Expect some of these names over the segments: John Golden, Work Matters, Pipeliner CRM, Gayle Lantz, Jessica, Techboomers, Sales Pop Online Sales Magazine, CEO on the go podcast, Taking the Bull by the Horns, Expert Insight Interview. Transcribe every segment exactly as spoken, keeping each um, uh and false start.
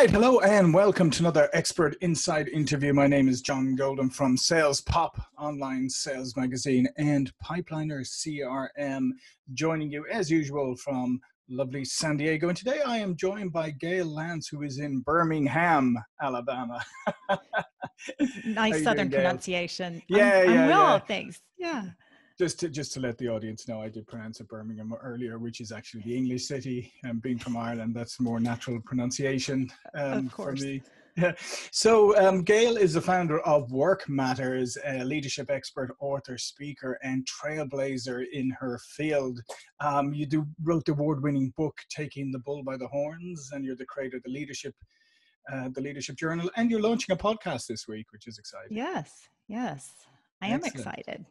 Right, hello and welcome to another Expert Inside interview. My name is John Golden from Sales Pop Online Sales Magazine and Pipeliner C R M, joining you as usual from lovely San Diego. And today I am joined by Gayle Lantz, who is in Birmingham, Alabama. Nice Southern doing, pronunciation. Yeah, I'm, yeah, I'm well, yeah. Thanks. Yeah. Just to, just to let the audience know, I did pronounce it Birmingham earlier, which is actually the English city. And being from Ireland, that's a more natural pronunciation um, for me. Yeah. So um, Gayle is the founder of Work Matters, a leadership expert, author, speaker, and trailblazer in her field. Um, you do, wrote the award-winning book, Taking the Bull by the Horns, and you're the creator of the Leadership, uh, the Leadership Journal. And you're launching a podcast this week, which is exciting. Yes, yes. I am Excellent. excited.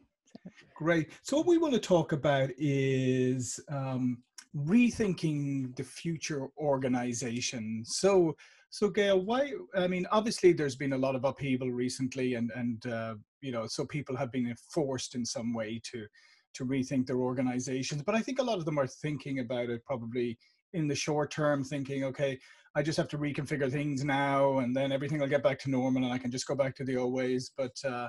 Great. So what we want to talk about is um, rethinking the future organization. So, so Gayle, why, I mean, obviously there's been a lot of upheaval recently and, and uh, you know, so people have been forced in some way to, to rethink their organizations. But I think a lot of them are thinking about it probably in the short term, thinking, okay, I just have to reconfigure things now and then everything will get back to normal and I can just go back to the old ways. But, uh,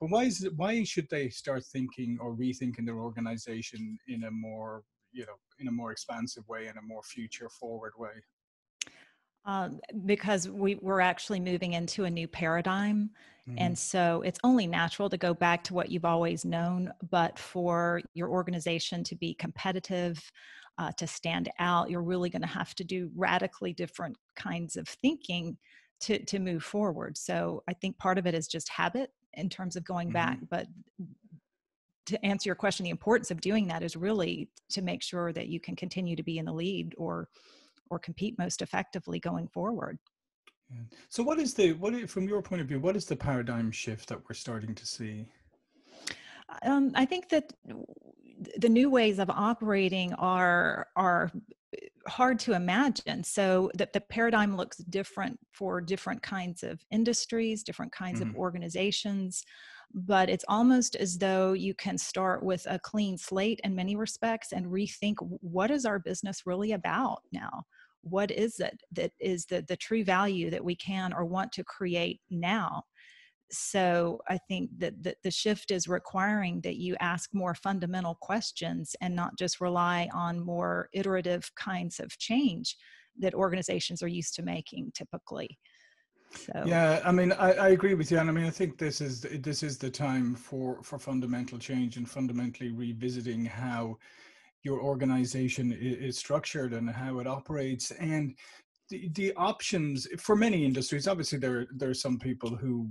But why is it, why should they start thinking or rethinking their organization in a more, you know, in a more expansive way, in a more future forward way? Uh, because we, we're actually moving into a new paradigm. Mm-hmm. And so it's only natural to go back to what you've always known, but for your organization to be competitive, uh, to stand out, you're really going to have to do radically different kinds of thinking to, to move forward. So I think part of it is just habit in terms of going back. Mm-hmm. But to answer your question, the importance of doing that is really to make sure that you can continue to be in the lead or or compete most effectively going forward. Yeah. So what is the, what from your point of view, what is the paradigm shift that we're starting to see? Um, I think that the new ways of operating are are hard to imagine. So that the paradigm looks different for different kinds of industries, different kinds mm-hmm. of organizations, but it's almost as though you can start with a clean slate in many respects and rethink, what is our business really about now? What is it that is the, the true value that we can or want to create now? So I think that the, the shift is requiring that you ask more fundamental questions and not just rely on more iterative kinds of change that organizations are used to making typically. So. Yeah, I mean, I, I agree with you. And I mean, I think this is, this is the time for, for fundamental change and fundamentally revisiting how your organization is structured and how it operates. And the, the options for many industries, obviously there, there are some people who,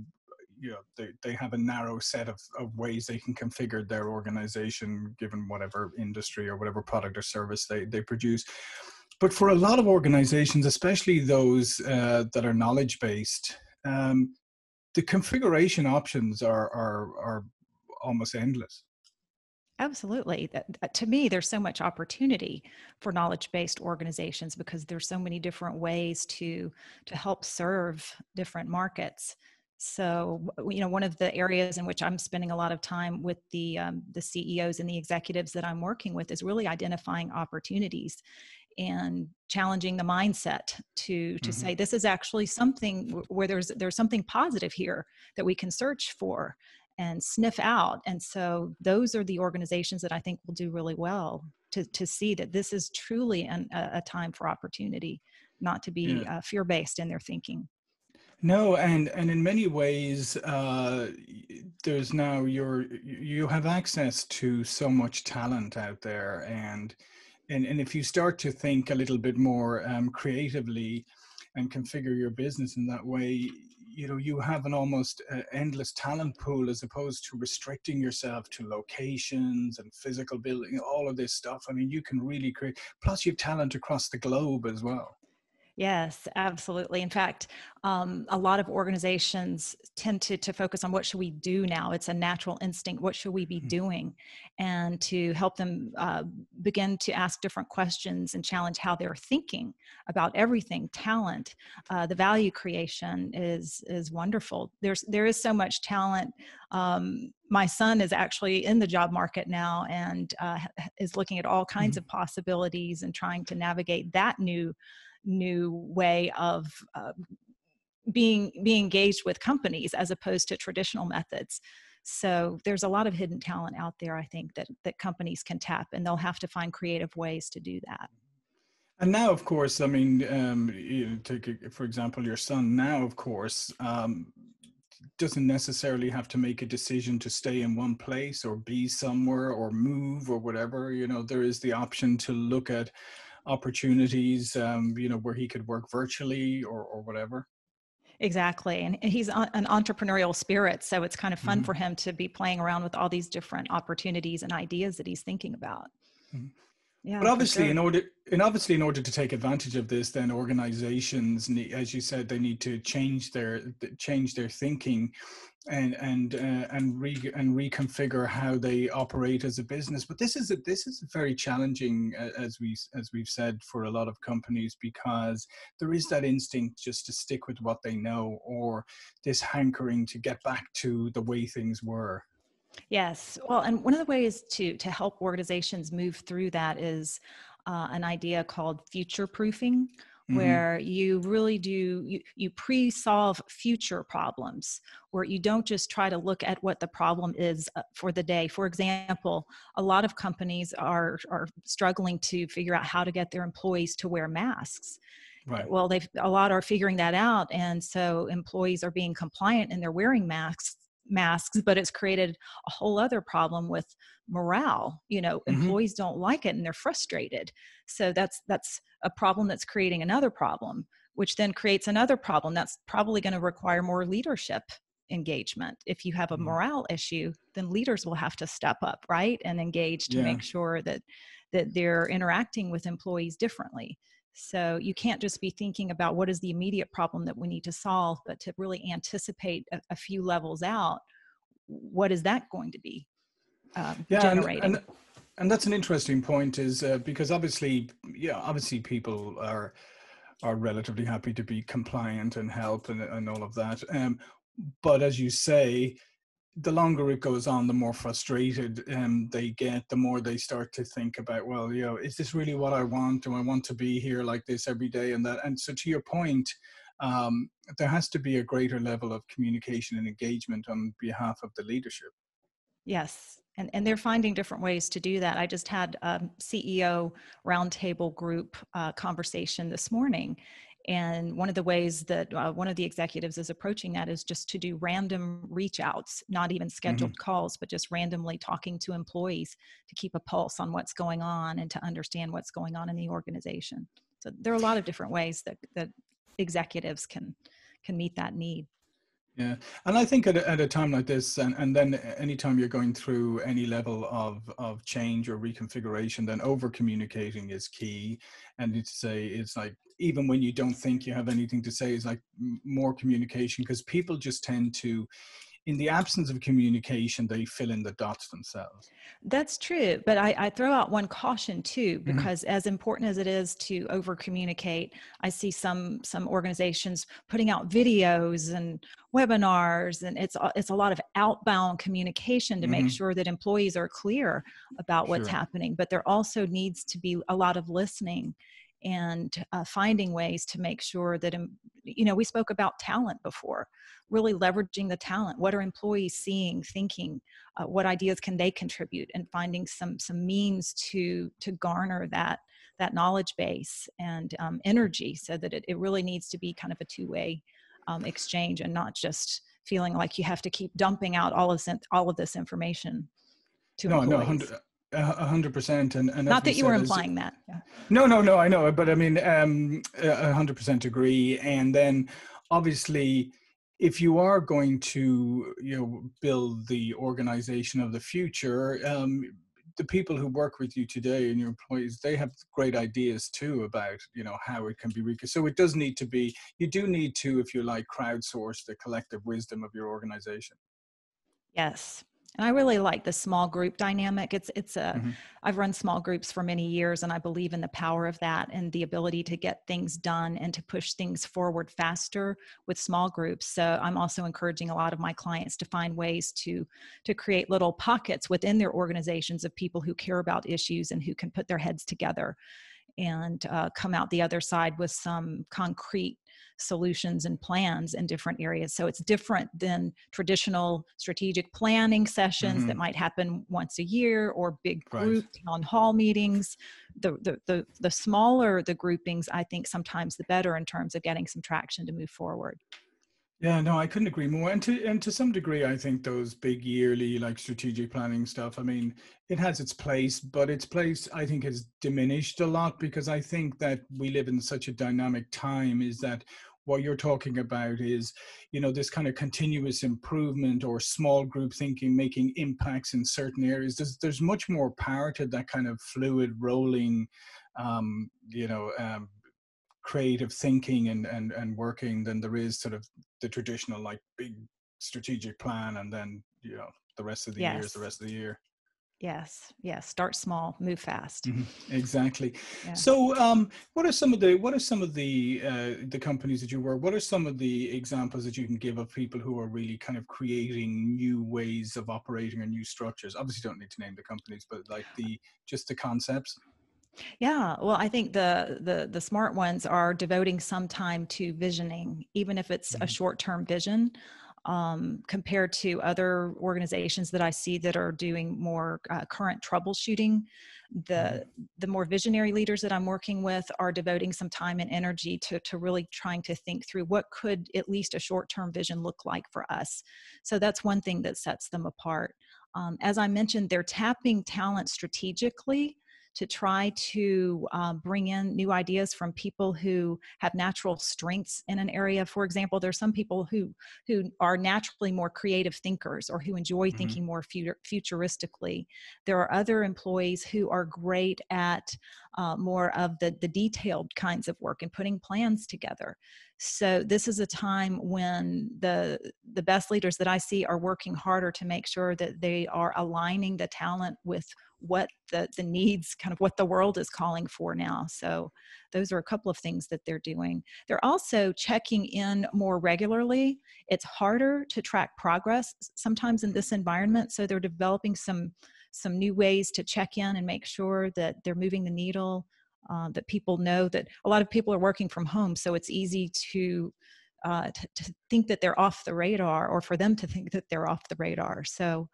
you know, they, they have a narrow set of, of ways they can configure their organization, given whatever industry or whatever product or service they, they produce. But for a lot of organizations, especially those uh, that are knowledge-based, um, the configuration options are, are, are almost endless. Absolutely. That, to me, there's so much opportunity for knowledge-based organizations because there's so many different ways to, to help serve different markets. So, you know, one of the areas in which I'm spending a lot of time with the, um, the C E Os and the executives that I'm working with is really identifying opportunities and challenging the mindset to, to mm-hmm. say, this is actually something where there's, there's something positive here that we can search for and sniff out. And so those are the organizations that I think will do really well to, to see that this is truly an, a, a time for opportunity, not to be yeah. uh, fear-based in their thinking. No, and and in many ways, uh, there's now you're you have access to so much talent out there, and and and if you start to think a little bit more um, creatively, and configure your business in that way, you know you have an almost uh, endless talent pool as opposed to restricting yourself to locations and physical building, all of this stuff. I mean, you can really create. Plus, you have talent across the globe as well. Yes, absolutely. In fact, um, a lot of organizations tend to, to focus on what should we do now? It's a natural instinct. What should we be doing? And to help them uh, begin to ask different questions and challenge how they're thinking about everything. Talent, uh, the value creation is is wonderful. There's there is so much talent. Um, my son is actually in the job market now and uh, is looking at all kinds mm-hmm. of possibilities and trying to navigate that new new way of uh, being, being engaged with companies as opposed to traditional methods. So there's a lot of hidden talent out there, I think, that, that companies can tap, and they'll have to find creative ways to do that. And now, of course, I mean, um, you know, take, for example, your son now, of course, um, doesn't necessarily have to make a decision to stay in one place or be somewhere or move or whatever. You know, there is the option to look at opportunities, um, you know, where he could work virtually or, or whatever. Exactly. And he's an entrepreneurial spirit. So it's kind of fun mm-hmm. for him to be playing around with all these different opportunities and ideas that he's thinking about. Mm-hmm. Yeah, but obviously, sure. in order, and obviously, in order to take advantage of this, then organizations, need, as you said, they need to change their change their thinking, and and uh, and re and reconfigure how they operate as a business. But this is a, this is very challenging, as we as we've said, for a lot of companies, because there is that instinct just to stick with what they know, or this hankering to get back to the way things were. Yes. Well, and one of the ways to, to help organizations move through that is uh, an idea called future proofing, mm-hmm. where you really do, you, you pre-solve future problems, where you don't just try to look at what the problem is for the day. For example, a lot of companies are, are struggling to figure out how to get their employees to wear masks. Right. Well, they've, a lot are figuring that out. And so employees are being compliant and they're wearing masks. masks, but it's created a whole other problem with morale. You know, mm-hmm. employees don't like it and they're frustrated. So that's, that's a problem that's creating another problem, which then creates another problem. That's probably going to require more leadership engagement. If you have a morale issue, then leaders will have to step up, right? And engage to yeah. make sure that, that they're interacting with employees differently. So you can't just be thinking about what is the immediate problem that we need to solve, but to really anticipate a, a few levels out, what is that going to be uh, yeah, generating? And, and, and that's an interesting point, is uh, because obviously, yeah, obviously people are are relatively happy to be compliant and help and, and all of that. Um, but as you say, the longer it goes on, the more frustrated um, they get, the more they start to think about, well, you know, is this really what I want? Do I want to be here like this every day? And that, and so to your point, um, there has to be a greater level of communication and engagement on behalf of the leadership. Yes. And, and they're finding different ways to do that. I just had a C E O roundtable group uh, conversation this morning. And one of the ways that uh, one of the executives is approaching that is just to do random reach outs, not even scheduled mm-hmm. calls, but just randomly talking to employees to keep a pulse on what's going on and to understand what's going on in the organization. So there are a lot of different ways that, that executives can, can meet that need. Yeah. And I think at a, at a time like this, and, and then anytime you're going through any level of, of change or reconfiguration, then over communicating is key. And it's say, it's like, even when you don't think you have anything to say, it's like more communication, because people just tend to, in the absence of communication, they fill in the dots themselves. That's true. But I, I throw out one caution too, because mm-hmm. as important as it is to over communicate, I see some, some organizations putting out videos and webinars, and it's, it's a lot of outbound communication to mm-hmm. make sure that employees are clear about what's sure. happening. But there also needs to be a lot of listening and uh, finding ways to make sure that, um, you know, we spoke about talent before, really leveraging the talent. What are employees seeing, thinking, uh, what ideas can they contribute, and finding some, some means to, to garner that, that knowledge base and um, energy, so that it, it really needs to be kind of a two-way um, exchange, and not just feeling like you have to keep dumping out all of, all of this information to no, employees. No, A hundred percent, and not that you were implying that. Yeah. No, no, no, I know, but I mean, um, a hundred percent agree. And then, obviously, if you are going to, you know, build the organization of the future, um, the people who work with you today and your employees, they have great ideas too about, you know, how it can be reconfigured. So it does need to be. You do need to, if you like, crowdsource the collective wisdom of your organization. Yes. And I really like the small group dynamic. It's, it's a, mm-hmm. I've run small groups for many years, and I believe in the power of that and the ability to get things done and to push things forward faster with small groups. So I'm also encouraging a lot of my clients to find ways to, to create little pockets within their organizations of people who care about issues and who can put their heads together and uh, come out the other side with some concrete solutions and plans in different areas. So it's different than traditional strategic planning sessions mm-hmm. that might happen once a year, or big group right. town hall meetings. The, the, the, the smaller the groupings, I think sometimes the better in terms of getting some traction to move forward. Yeah, no, I couldn't agree more. And to, and to some degree, I think those big yearly like strategic planning stuff, I mean, it has its place, but its place, I think, has diminished a lot, because I think that we live in such a dynamic time is that what you're talking about is, you know, this kind of continuous improvement or small group thinking, making impacts in certain areas. There's, there's much more power to that kind of fluid rolling, um, you know, um, creative thinking and, and, and working than there is sort of the traditional like big strategic plan and then, you know, the rest of the yes. year is the rest of the year. Yes. Yes. Start small, move fast. Mm-hmm. Exactly. Yeah. So um, what are some of the, what are some of the, uh, the companies that you work, what are some of the examples that you can give of people who are really kind of creating new ways of operating or new structures? Obviously don't need to name the companies, but like the, just the concepts. Yeah, well, I think the, the the smart ones are devoting some time to visioning, even if it's mm-hmm. a short-term vision, um, compared to other organizations that I see that are doing more uh, current troubleshooting. The mm-hmm. the more visionary leaders that I'm working with are devoting some time and energy to, to really trying to think through what could at least a short-term vision look like for us. So that's one thing that sets them apart. Um, as I mentioned, they're tapping talent strategically to try to um, bring in new ideas from people who have natural strengths in an area. For example, there's some people who, who are naturally more creative thinkers or who enjoy mm-hmm. thinking more futur- futuristically. There are other employees who are great at uh, more of the, the detailed kinds of work and putting plans together. So this is a time when the, the best leaders that I see are working harder to make sure that they are aligning the talent with what the, the needs, kind of what the world is calling for now. So those are a couple of things that they're doing. They're also checking in more regularly. It's harder to track progress sometimes in this environment. So they're developing some, some new ways to check in and make sure that they're moving the needle, uh, that people know that a lot of people are working from home. So it's easy to, uh, to, to think that they're off the radar, or for them to think that they're off the radar. So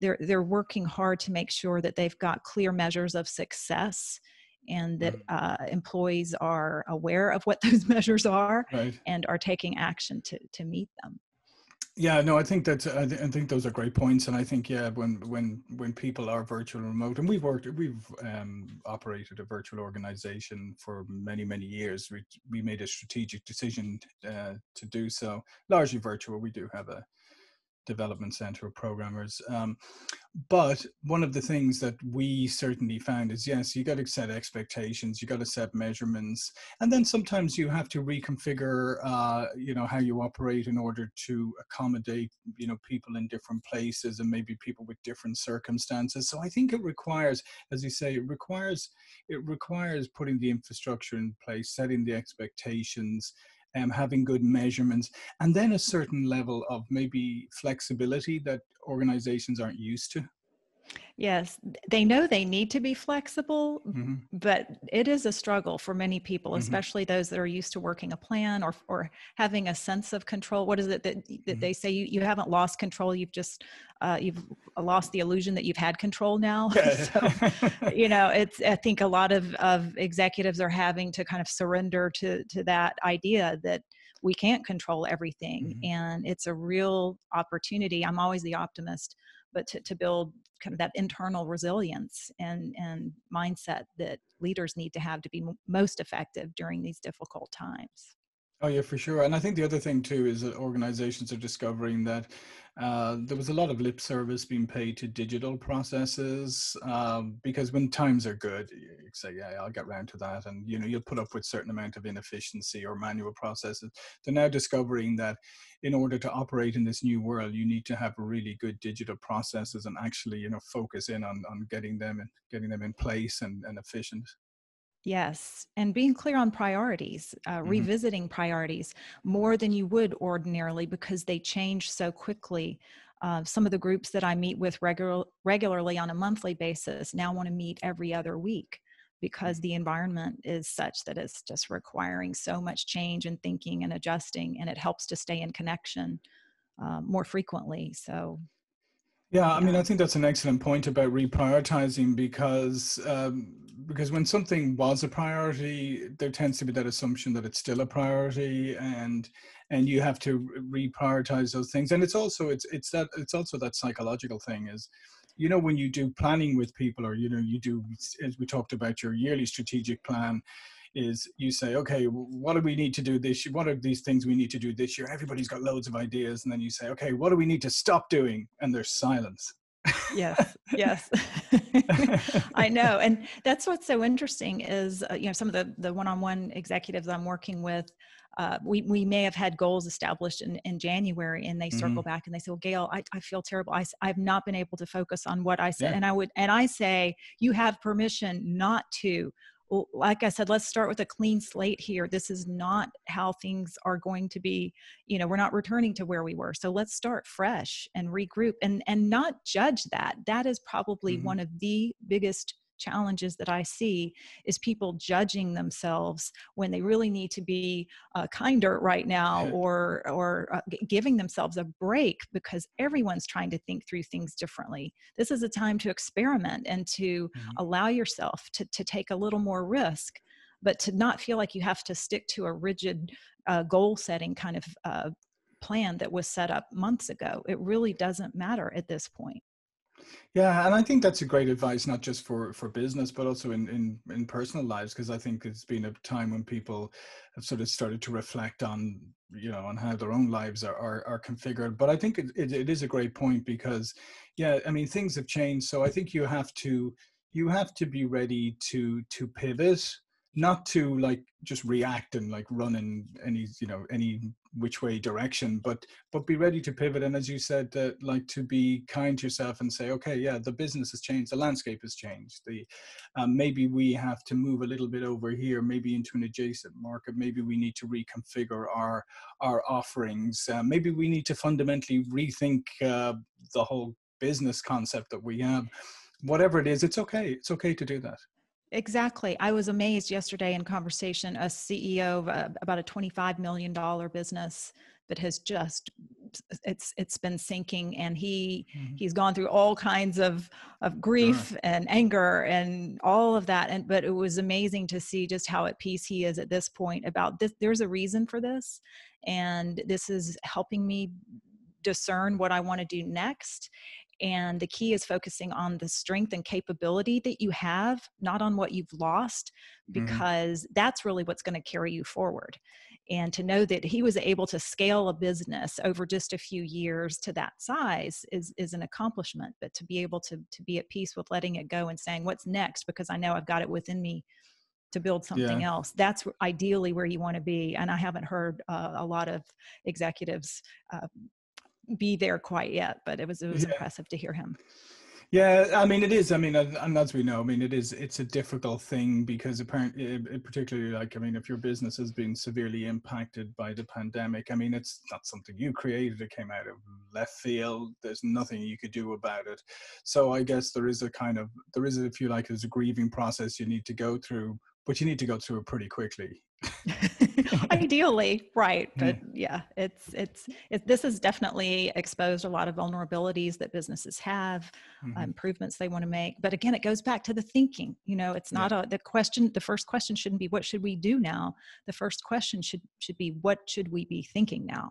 They're, they're working hard to make sure that they've got clear measures of success, and that uh, employees are aware of what those measures are right. and are taking action to, to meet them. Yeah, no, I think that's, I, th- I think those are great points. And I think, yeah, when, when, when people are virtual and remote, and we've worked, we've um, operated a virtual organization for many, many years. We, we made a strategic decision uh, to do so, largely virtual. We do have a development center of programmers. Um, but one of the things that we certainly found is, yes, you got to set expectations, you got to set measurements, and then sometimes you have to reconfigure, uh, you know, how you operate in order to accommodate, you know, people in different places and maybe people with different circumstances. So I think it requires, as you say, it requires, it requires putting the infrastructure in place, setting the expectations, Um, having good measurements, and then a certain level of maybe flexibility that organizations aren't used to. Yes, they know they need to be flexible, mm-hmm. but it is a struggle for many people, especially mm-hmm. those that are used to working a plan or or having a sense of control. What is it that, that mm-hmm. they say? You, you haven't lost control. You've just uh, you've lost the illusion that you've had control now. Yeah. So, you know, it's I think a lot of, of executives are having to kind of surrender to to that idea that we can't control everything, mm-hmm. and it's a real opportunity. I'm always the optimist, but to, to build kind of that internal resilience and, and mindset that leaders need to have to be m- most effective during these difficult times. Oh, yeah, for sure. And I think the other thing, too, is that organizations are discovering that uh, there was a lot of lip service being paid to digital processes um, because when times are good, you say, yeah, I'll get round to that. And, you know, you'll put up with a certain amount of inefficiency or manual processes. They're now discovering that in order to operate in this new world, you need to have really good digital processes and actually, you know, focus in on, on getting them and getting them in place and, and efficient. Yes. And being clear on priorities, uh, mm-hmm. revisiting priorities more than you would ordinarily because they change so quickly. Uh, some of the groups that I meet with regular, regularly on a monthly basis now want to meet every other week because the environment is such that it's just requiring so much change and thinking and adjusting, and it helps to stay in connection uh, more frequently. So. Yeah, I mean, I think that's an excellent point about reprioritizing, because um, because when something was a priority, there tends to be that assumption that it's still a priority, and and you have to reprioritize those things. And it's also it's it's that it's also that psychological thing is, you know, when you do planning with people, or you know, you do, as we talked about, your yearly strategic plan. Is you say, okay, what do we need to do this year? What are these things we need to do this year? Everybody's got loads of ideas. And then you say, okay, what do we need to stop doing? And there's silence. Yes, yes. I know. And that's what's so interesting is, uh, you know, some of the, the one-on-one executives I'm working with, uh, we, we may have had goals established in, in January, and they circle mm-hmm. back and they say, well, Gayle, I, I feel terrible. I, I've not been able to focus on what I said. Yeah. And I would, and I say, you have permission not to. Well, like I said, let's start with a clean slate here. This is not how things are going to be. You know, we're not returning to where we were. So let's start fresh and regroup, and, and not judge that. That is probably mm-hmm. one of the biggest challenges that I see, is people judging themselves when they really need to be uh, kinder right now, or or uh, g- giving themselves a break, because everyone's trying to think through things differently. This is a time to experiment and to mm-hmm. allow yourself to, to take a little more risk, but to not feel like you have to stick to a rigid uh, goal setting kind of uh, plan that was set up months ago. It really doesn't matter at this point. Yeah, and I think that's a great advice, not just for, for business, but also in, in, in personal lives, because I think it's been a time when people have sort of started to reflect on, you know, on how their own lives are, are, are configured. But I think it, it, it is a great point, because, yeah, I mean, things have changed. So I think you have to you have to be ready to to pivot, not to like just react and like run in any, you know, any which way direction, but but be ready to pivot. And as you said, uh, like to be kind to yourself and say, okay, yeah, the business has changed, the landscape has changed, the um, maybe we have to move a little bit over here, maybe into an adjacent market, maybe we need to reconfigure our our offerings, uh, maybe we need to fundamentally rethink uh, the whole business concept that we have. Whatever it is, it's okay it's okay to do that. Exactly. I was amazed yesterday in conversation, a C E O of a, about a twenty-five million dollars business that has just, it's it's been sinking, and he, mm-hmm. he's gone through all kinds of, of grief sure. and anger and all of that. And, but it was amazing to see just how at peace he is at this point about this. There's a reason for this, and this is helping me discern what I want to do next. And the key is focusing on the strength and capability that you have, not on what you've lost, because mm-hmm. that's really what's going to carry you forward. And to know that he was able to scale a business over just a few years to that size is, is an accomplishment, but to be able to, to be at peace with letting it go and saying, what's next? Because I know I've got it within me to build something yeah. else. That's ideally where you want to be. And I haven't heard uh, a lot of executives uh, be there quite yet, but it was it was yeah. impressive to hear him. Yeah, I mean it is. I mean, and as we know, I mean it is. It's a difficult thing, because apparently, particularly like I mean, if your business has been severely impacted by the pandemic, I mean it's not something you created. It came out of left field. There's nothing you could do about it. So I guess there is a kind of there is, if you like, there's a grieving process you need to go through, but you need to go through it pretty quickly. Ideally, right. But yeah, it's, it's, it, this has definitely exposed a lot of vulnerabilities that businesses have, mm-hmm. uh, improvements they want to make. But again, it goes back to the thinking, you know, it's not yeah. a, the question, the first question shouldn't be, what should we do now? The first question should, should be, what should we be thinking now?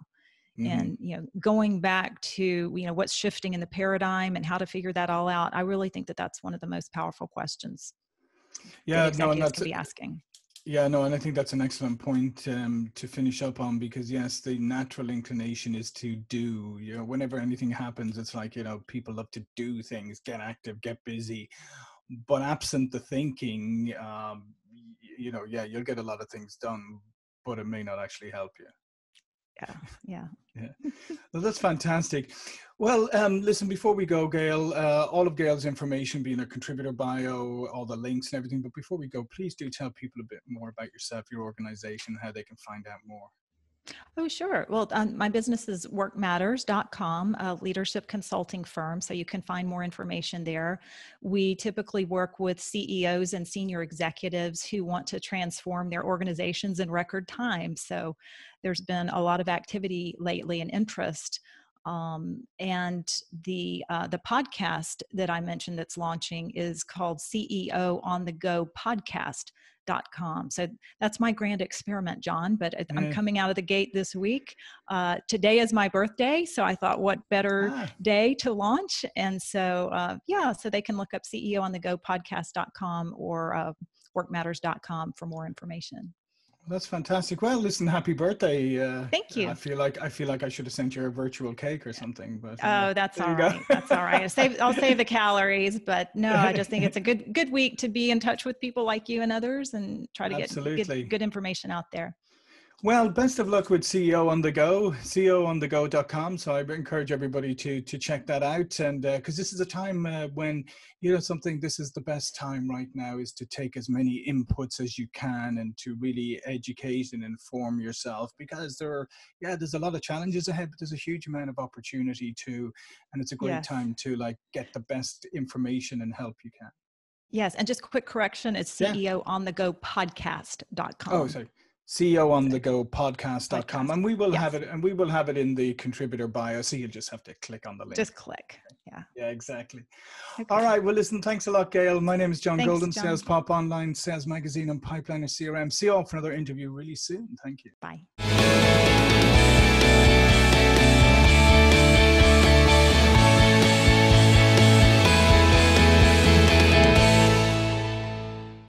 Mm-hmm. And, you know, going back to, you know, what's shifting in the paradigm and how to figure that all out. I really think that that's one of the most powerful questions. Yeah. That no, and that's, could be asking. Yeah, no, and I think that's an excellent point um, to finish up on, because yes, the natural inclination is to do, you know, whenever anything happens, it's like, you know, people love to do things, get active, get busy, but absent the thinking, um, you know, yeah, you'll get a lot of things done, but it may not actually help you. Yeah, yeah. yeah. Well, that's fantastic. Well, um, listen, before we go, Gayle, uh, all of Gayle's information being a contributor bio, all the links and everything. But before we go, please do tell people a bit more about yourself, your organization, how they can find out more. Oh, sure. Well, um, my business is work matters dot com, a leadership consulting firm, so you can find more information there. We typically work with C E Os and senior executives who want to transform their organizations in record time. So there's been a lot of activity lately and interest. Um, and the, uh, the podcast that I mentioned that's launching is called C E O on the Go podcast. Dot com. So that's my grand experiment, John, but mm. I'm coming out of the gate this week. Uh, today is my birthday, so I thought what better ah. day to launch. And so, uh, yeah, so they can look up C E O on the go podcast dot com or uh, work matters dot com for more information. That's fantastic. Well, listen, happy birthday. Uh, Thank you. I feel like I feel like I should have sent you a virtual cake or something. But uh, oh, that's all right. That's all right. I'll save, I'll save the calories. But no, I just think it's a good good week to be in touch with people like you and others and try to get, get good information out there. Well, best of luck with C E O on the Go, C E O on the go dot com. So I encourage everybody to to check that out. And because uh, this is a time uh, when, you know, something, this is the best time right now is to take as many inputs as you can and to really educate and inform yourself, because there are, yeah, there's a lot of challenges ahead, but there's a huge amount of opportunity too. And it's a great yes. time to like get the best information and help you can. Yes. And just quick correction, it's C E O on the go podcast dot com. Oh, sorry. C E O on the go podcast dot com, and we will yes. have it, and we will have it in the contributor bio, so you'll just have to click on the link. Just click, yeah. Yeah, exactly. Okay. All right, well, listen, thanks a lot, Gayle. My name is John thanks, Golden, John. Sales Pop Online, Sales Magazine, and Pipeliner C R M. See you all for another interview really soon. Thank you. Bye.